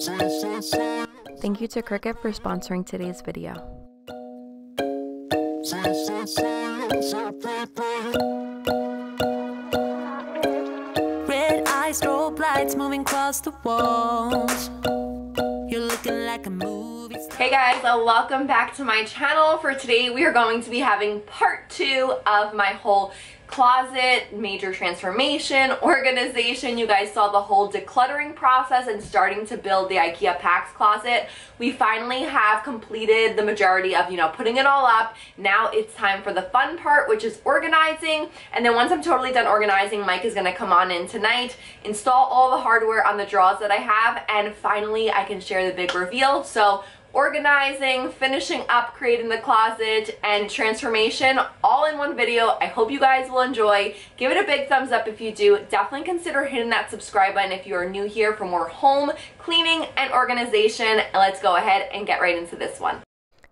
Thank you to Cricut for sponsoring today's video. Red eyes, strobe lights moving across the walls. You're looking like a movie star. Hey guys, welcome back to my channel. For today, we are going to be having part 2 of my whole closet, major transformation, organization. You guys saw the whole decluttering process and starting to build the IKEA PAX closet. We finally have completed the majority of, putting it all up. Now it's time for the fun part, which is organizing. And then once I'm totally done organizing, Mike is gonna come on in tonight, install all the hardware on the drawers that I have, and finally I can share the big reveal. So organizing, finishing up, creating the closet, and transformation all in one video. I hope you guys will enjoy. Give it a big thumbs up if you do. Definitely consider hitting that subscribe button if you are new here for more home cleaning and organization. And let's go ahead and get right into this one.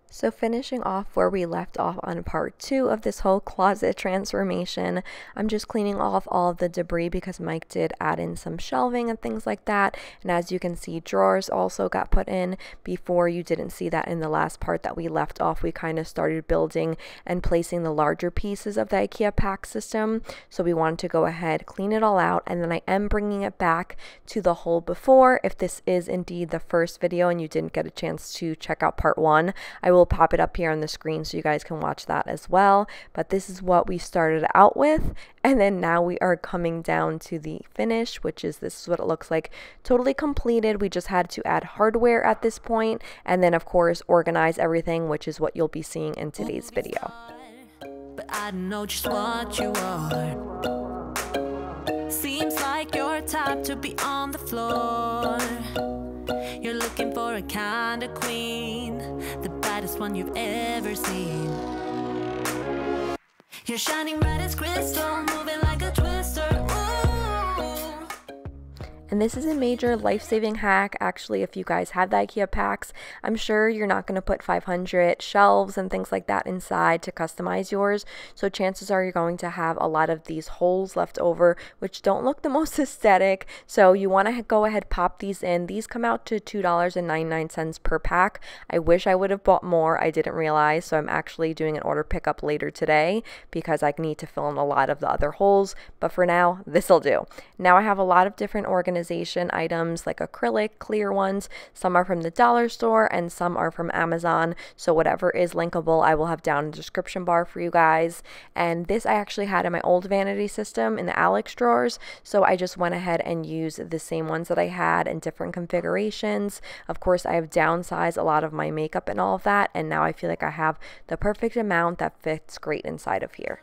So finishing off where we left off on part 2 of this whole closet transformation, I'm just cleaning off all of the debris because Mike did add in some shelving and things like that. And as you can see, drawers also got put in before. You didn't see that in the last part that we left off. We kind of started building and placing the larger pieces of the IKEA PAX system. So we wanted to go ahead, clean it all out, and then I am bringing it back to the whole before. If this is indeed the first video and you didn't get a chance to check out part 1, I will pop it up here on the screen so you guys can watch that as well. But this is what we started out with, and then now we are coming down to the finish, which is this is what it looks like totally completed. We just had to add hardware at this point, and then of course organize everything, which is what you'll be seeing in today's video. But I know just what you are. Seems like your time to be on the floor. You're looking for a kind of queen, the brightest one you've ever seen. You're shining bright as crystal, moving like a twister. And this is a major life-saving hack. Actually, if you guys have the IKEA PAX, I'm sure you're not going to put 500 shelves and things like that inside to customize yours. So chances are you're going to have a lot of these holes left over, which don't look the most aesthetic. So you want to go ahead, pop these in. These come out to $2.99 per pack. I wish I would have bought more. I didn't realize. So I'm actually doing an order pickup later today because I need to fill in a lot of the other holes. But for now, this'll do. Now I have a lot of different organization items like acrylic, clear ones. Some are from the dollar store and some are from Amazon. So whatever is linkable, I will have down in the description bar for you guys. And this I actually had in my old vanity system in the Alex drawers. So I just went ahead and used the same ones that I had in different configurations. Of course, I have downsized a lot of my makeup and all of that. And now I feel like I have the perfect amount that fits great inside of here.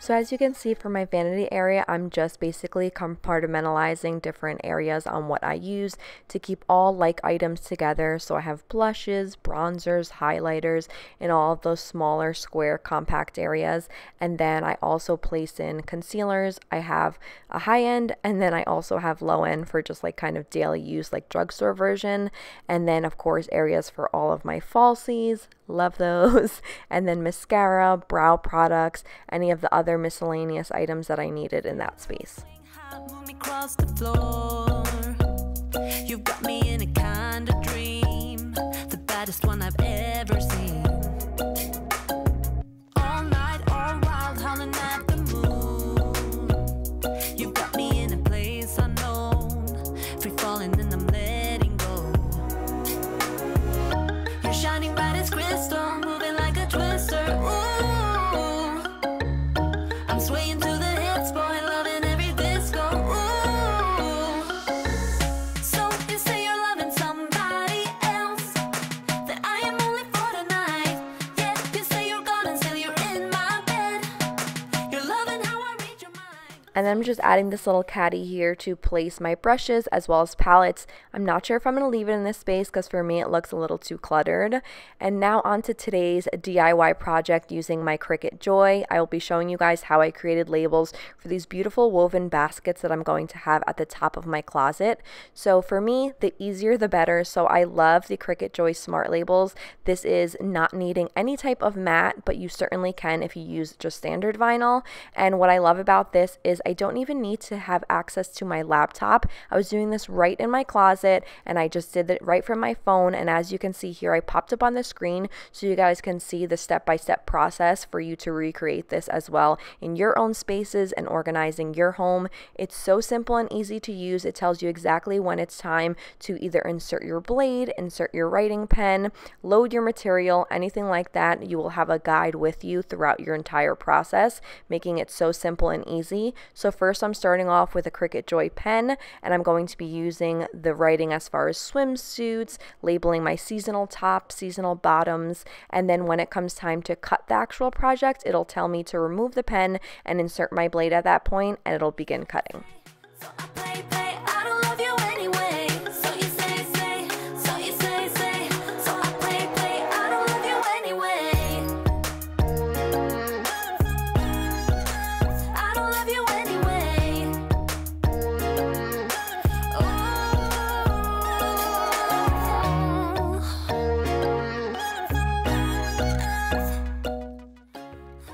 So as you can see for my vanity area, I'm just basically compartmentalizing different areas on what I use to keep all like items together. So I have blushes, bronzers, highlighters, and all of those smaller square compact areas. And then I also place in concealers. I have a high end, and then I also have low end for just like kind of daily use, like drugstore version. And then of course areas for all of my falsies. Love those. And then mascara, brow products, any of the other miscellaneous items that I needed in that space. You've got me in a kind of dream, the baddest one I've ever seen. All night, all wild, howling at the moon. You've got me in a place unknown, free falling and I'm letting go. You're shining bright as crystal, moving like a twister. Ooh. Swaying to the hits, boy, loving every disco. Ooh. So you say you're loving something. And then I'm just adding this little caddy here to place my brushes as well as palettes. I'm not sure if I'm going to leave it in this space because for me it looks a little too cluttered. And now on to today's DIY project using my Cricut Joy. I will be showing you guys how I created labels for these beautiful woven baskets that I'm going to have at the top of my closet. So for me, the easier the better. So I love the Cricut Joy Smart Labels. This is not needing any type of mat, but you certainly can if you use just standard vinyl. And what I love about this is I don't even need to have access to my laptop. I was doing this right in my closet and I just did it right from my phone, and as you can see here I popped up on the screen so you guys can see the step-by-step process for you to recreate this as well in your own spaces and organizing your home. It's so simple and easy to use. It tells you exactly when it's time to either insert your blade, insert your writing pen, load your material, anything like that. You will have a guide with you throughout your entire process, making it so simple and easy. So first I'm starting off with a Cricut Joy pen, and I'm going to be using the writing as far as swimsuits, labeling my seasonal tops, seasonal bottoms, and then when it comes time to cut the actual project, it'll tell me to remove the pen and insert my blade at that point, and it'll begin cutting. So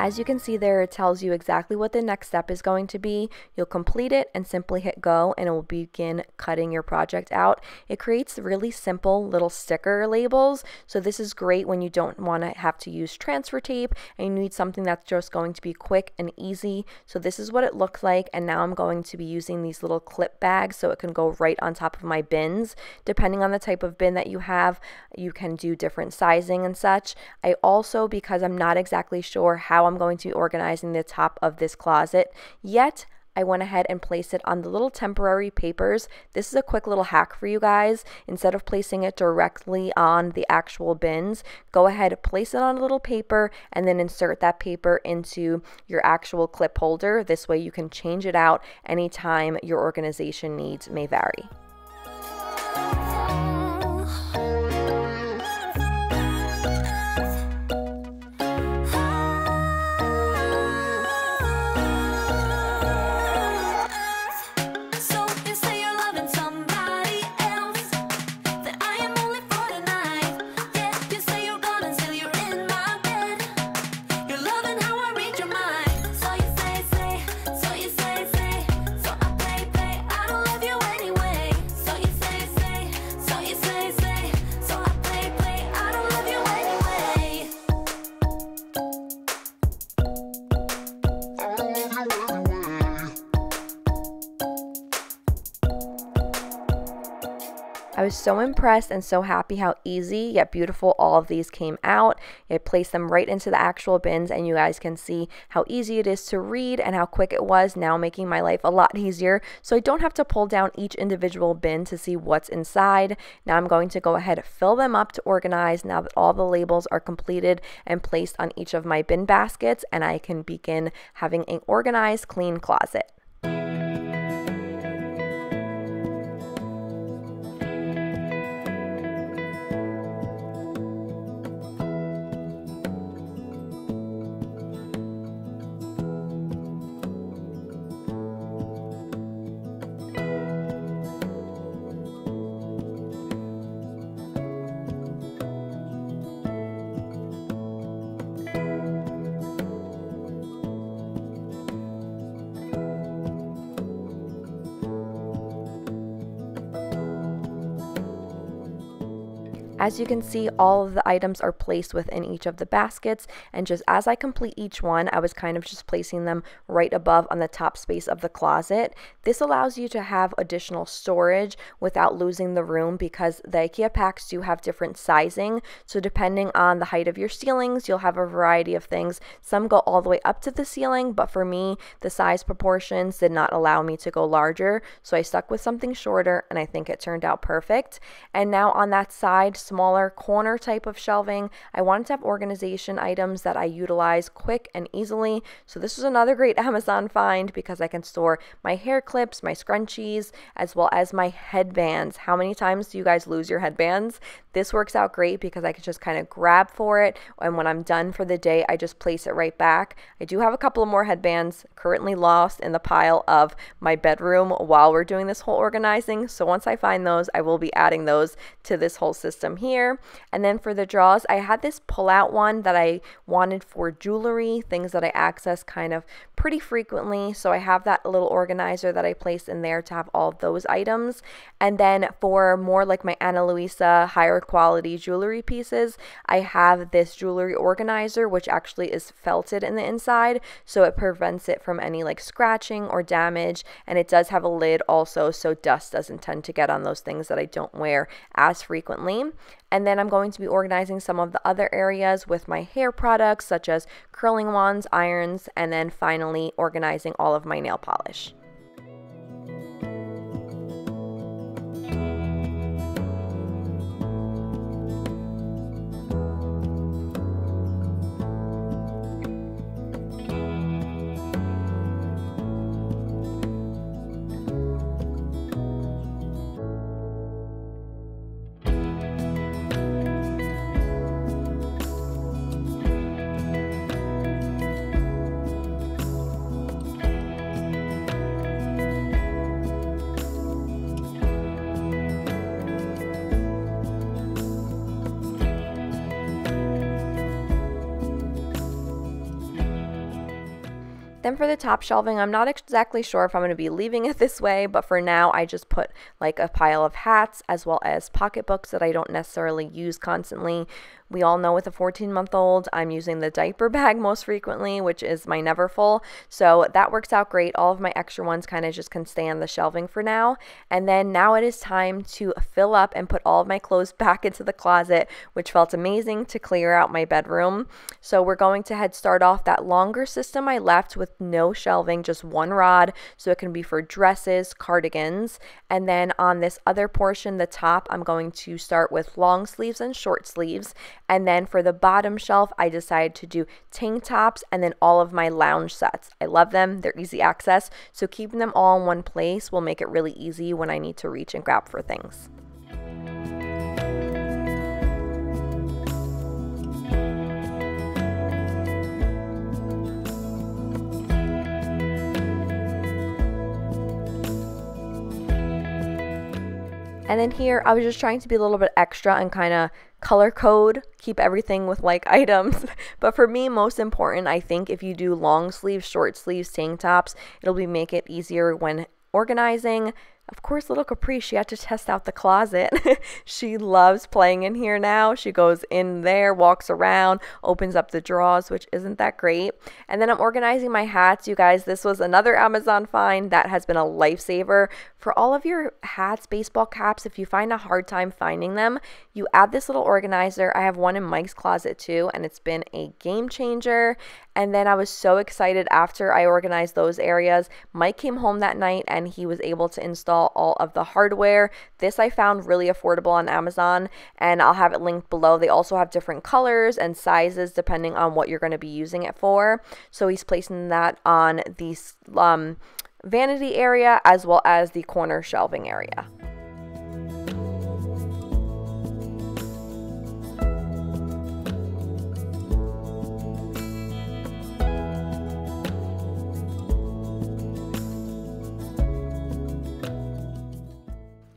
as you can see there, it tells you exactly what the next step is going to be. You'll complete it and simply hit go and it will begin cutting your project out. It creates really simple little sticker labels. So this is great when you don't want to have to use transfer tape and you need something that's just going to be quick and easy. So this is what it looks like, and now I'm going to be using these little clip bags so it can go right on top of my bins. Depending on the type of bin that you have, you can do different sizing and such. I also, because I'm not exactly sure how I'm going to be organizing the top of this closet yet, I went ahead and placed it on the little temporary papers. This is a quick little hack for you guys. Instead of placing it directly on the actual bins, go ahead and place it on a little paper and then insert that paper into your actual clip holder. This way you can change it out anytime your organization needs may vary. I was so impressed and so happy how easy yet beautiful all of these came out. I placed them right into the actual bins and you guys can see how easy it is to read and how quick it was, now making my life a lot easier so I don't have to pull down each individual bin to see what's inside. Now I'm going to go ahead and fill them up to organize now that all the labels are completed and placed on each of my bin baskets, and I can begin having an organized, clean closet. As you can see, all of the items are placed within each of the baskets, and just as I complete each one, I was kind of just placing them right above on the top space of the closet. This allows you to have additional storage without losing the room because the IKEA PAX do have different sizing. So depending on the height of your ceilings, you'll have a variety of things. Some go all the way up to the ceiling, but for me, the size proportions did not allow me to go larger, so I stuck with something shorter, and I think it turned out perfect. And now on that side, smaller corner type of shelving. I wanted to have organization items that I utilize quick and easily. So this is another great Amazon find because I can store my hair clips, my scrunchies, as well as my headbands. How many times do you guys lose your headbands? This works out great because I can just kind of grab for it, and when I'm done for the day, I just place it right back. I do have a couple of more headbands currently lost in the pile of my bedroom while we're doing this whole organizing. So once I find those, I will be adding those to this whole system here. And then for the drawers, I had this pull-out one that I wanted for jewelry, things that I access kind of pretty frequently. So I have that little organizer that I place in there to have all of those items. And then for more like my Ana Luisa higher quality jewelry pieces, I have this jewelry organizer, which actually is felted in the inside, so it prevents it from any like scratching or damage. And it does have a lid also, so dust doesn't tend to get on those things that I don't wear as frequently. And then I'm going to be organizing some of the other areas with my hair products, such as curling wands, irons, and then finally organizing all of my nail polish. Then for the top shelving, I'm not exactly sure if I'm going to be leaving it this way, but for now I just put like a pile of hats as well as pocketbooks that I don't necessarily use constantly. We all know with a 14-month-old, I'm using the diaper bag most frequently, which is my Neverfull. So that works out great. All of my extra ones kind of just can stay on the shelving for now. And then now it is time to fill up and put all of my clothes back into the closet, which felt amazing to clear out my bedroom. So we're going to start off that longer system I left with no shelving, just one rod. So it can be for dresses, cardigans. And then on this other portion, the top, I'm going to start with long sleeves and short sleeves. And then for the bottom shelf, I decided to do tank tops and then all of my lounge sets. I love them. They're easy access. So keeping them all in one place will make it really easy when I need to reach and grab for things. And then here, I was just trying to be a little bit extra and kind of color code, keep everything with like items. But for me, most important, I think if you do long sleeves, short sleeves, tank tops, it'll make it easier when organizing. Of course, little Capri, she had to test out the closet. She loves playing in here now. She goes in there, walks around, opens up the drawers, which isn't that great. And then I'm organizing my hats. You guys, this was another Amazon find that has been a lifesaver. For all of your hats, baseball caps, if you find a hard time finding them, you add this little organizer. I have one in Mike's closet too, and it's been a game changer. And then I was so excited after I organized those areas. Mike came home that night and he was able to install all of the hardware. This I found really affordable on Amazon, and I'll have it linked below. They also have different colors and sizes depending on what you're going to be using it for. So he's placing that on the vanity area as well as the corner shelving area.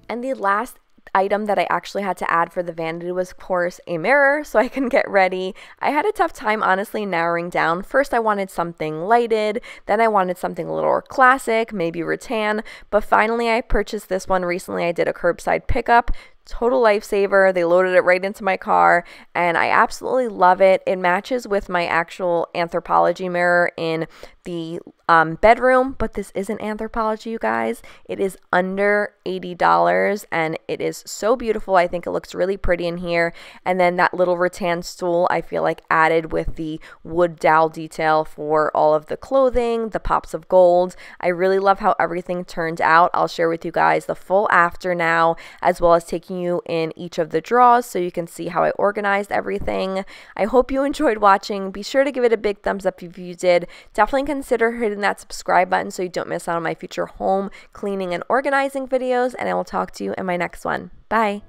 And the last item that I actually had to add for the vanity was, of course, a mirror so I can get ready. I had a tough time, honestly, narrowing down. First, I wanted something lighted. Then I wanted something a little more classic, maybe rattan. But finally, I purchased this one recently. I did a curbside pickup. Total lifesaver. They loaded it right into my car and I absolutely love it. It matches with my actual Anthropologie mirror in the bedroom, but this isn't Anthropologie, you guys. It is under $80 and it is so beautiful. I think it looks really pretty in here. And then that little rattan stool, I feel like added with the wood dowel detail for all of the clothing, the pops of gold. I really love how everything turned out. I'll share with you guys the full after now, as well as taking you in each of the draws so you can see how I organized everything. I hope you enjoyed watching. Be sure to give it a big thumbs up if you did. Definitely consider hitting that subscribe button so you don't miss out on my future home cleaning and organizing videos, and I will talk to you in my next one. Bye.